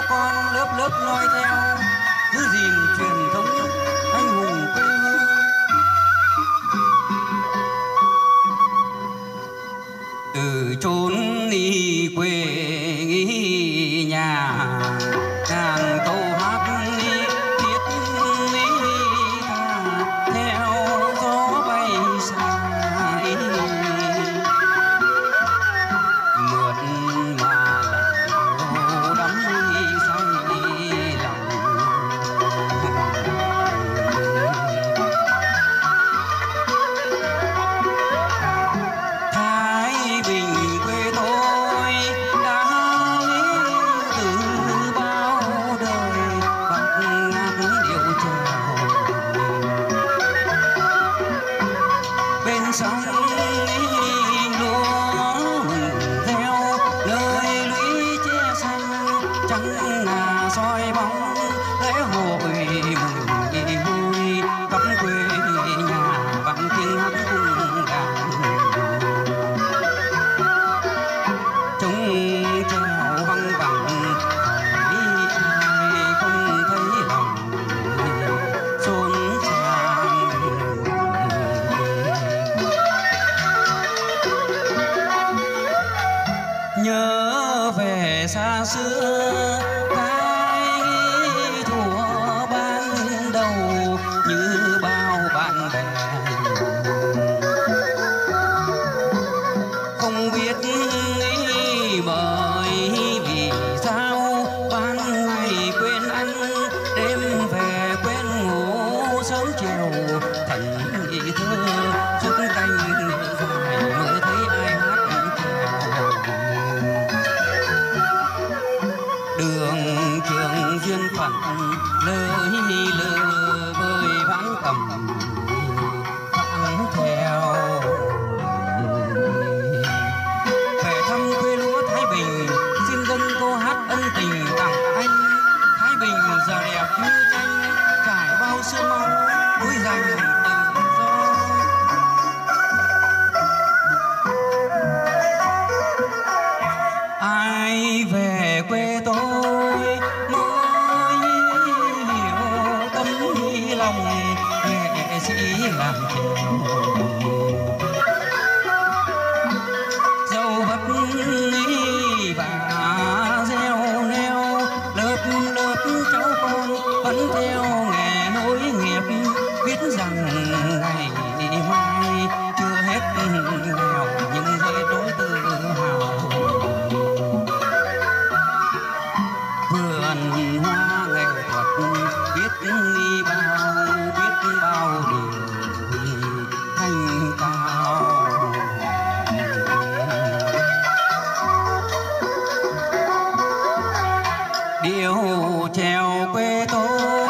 cháu con lớp lớp noi theo, giữ gìn truyền thống anh hùng quê hương. Từ chốn đi quê nghĩ nhà, đàn câu hát đi thiết đi theo gió bay xa. Điều trèo quê tôi